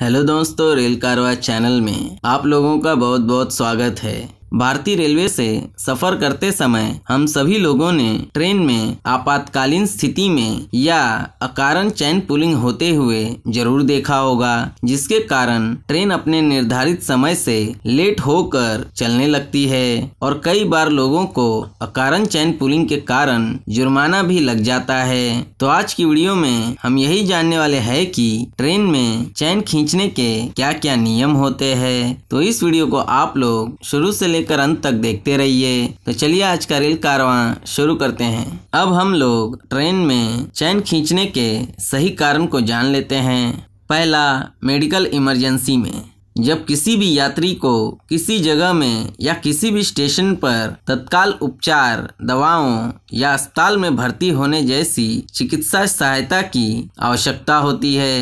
Hello दोस्तों, rail कारवां channel में आप लोगों का बहुत बहुत स्वागत है। भारतीय रेलवे से सफर करते समय हम सभी लोगों ने ट्रेन में आपातकालीन स्थिति में या अकारण चैन पुलिंग होते हुए जरूर देखा होगा, जिसके कारण ट्रेन अपने निर्धारित समय से लेट होकर चलने लगती है और कई बार लोगों को अकारण चैन पुलिंग के कारण जुर्माना भी लग जाता है। तो आज की वीडियो में हम यही जानने वाले हैं कि ट्रेन में चैन खींचने के क्या क्या नियम होते हैं। तो इस वीडियो को आप लोग शुरू से लेकर अंत तक देखते रहिए। तो चलिए आज का रेल कारवां शुरू करते हैं। अब हम लोग ट्रेन में चैन खींचने के सही कारण को जान लेते हैं। पहला, मेडिकल इमरजेंसी में जब किसी भी यात्री को किसी जगह में या किसी भी स्टेशन पर तत्काल उपचार, दवाओं या अस्पताल में भर्ती होने जैसी चिकित्सा सहायता की आवश्यकता होती है।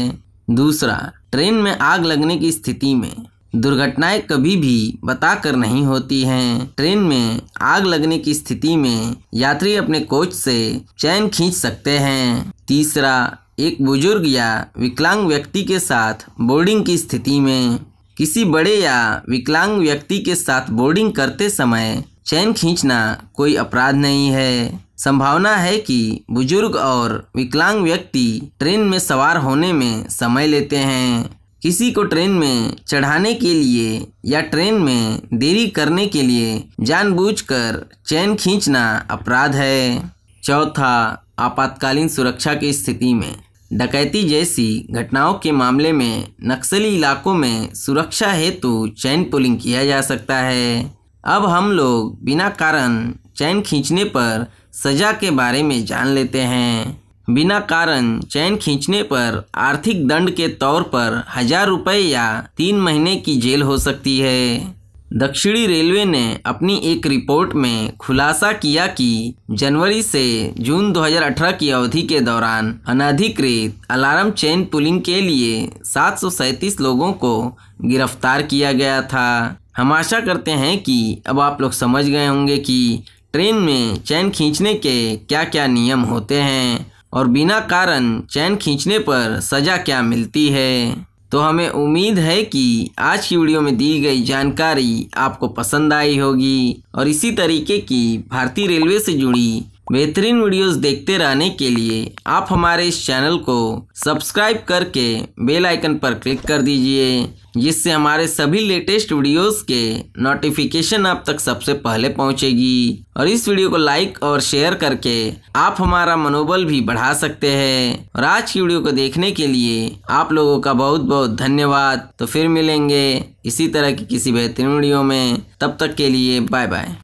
दूसरा, ट्रेन में आग लगने की स्थिति में दुर्घटनाएं कभी भी बताकर नहीं होती हैं। ट्रेन में आग लगने की स्थिति में यात्री अपने कोच से चैन खींच सकते हैं। तीसरा, एक बुजुर्ग या विकलांग व्यक्ति के साथ बोर्डिंग की स्थिति में किसी बड़े या विकलांग व्यक्ति के साथ बोर्डिंग करते समय चैन खींचना कोई अपराध नहीं है। संभावना है कि बुजुर्ग और विकलांग व्यक्ति ट्रेन में सवार होने में समय लेते हैं। किसी को ट्रेन में चढ़ाने के लिए या ट्रेन में देरी करने के लिए जानबूझकर चैन खींचना अपराध है। चौथा, आपातकालीन सुरक्षा की स्थिति में डकैती जैसी घटनाओं के मामले में नक्सली इलाकों में सुरक्षा हेतु चैन पुलिंग किया जा सकता है। अब हम लोग बिना कारण चैन खींचने पर सजा के बारे में जान लेते हैं। बिना कारण चैन खींचने पर आर्थिक दंड के तौर पर 1000 रुपये या 3 महीने की जेल हो सकती है। दक्षिणी रेलवे ने अपनी एक रिपोर्ट में खुलासा किया कि जनवरी से जून 2018 की अवधि के दौरान अनाधिकृत अलार्म चैन पुलिंग के लिए 737 लोगों को गिरफ्तार किया गया था। हम आशा करते हैं कि अब आप लोग समझ गए होंगे कि ट्रेन में चैन खींचने के क्या क्या नियम होते हैं और बिना कारण चैन खींचने पर सज़ा क्या मिलती है। तो हमें उम्मीद है कि आज की वीडियो में दी गई जानकारी आपको पसंद आई होगी और इसी तरीके की भारतीय रेलवे से जुड़ी बेहतरीन वीडियोस देखते रहने के लिए आप हमारे इस चैनल को सब्सक्राइब करके बेल आइकन पर क्लिक कर दीजिए, जिससे हमारे सभी लेटेस्ट वीडियोस के नोटिफिकेशन आप तक सबसे पहले पहुंचेगी। और इस वीडियो को लाइक और शेयर करके आप हमारा मनोबल भी बढ़ा सकते हैं। और आज की वीडियो को देखने के लिए आप लोगों का बहुत बहुत धन्यवाद। तो फिर मिलेंगे इसी तरह की किसी बेहतरीन वीडियो में, तब तक के लिए बाय बाय।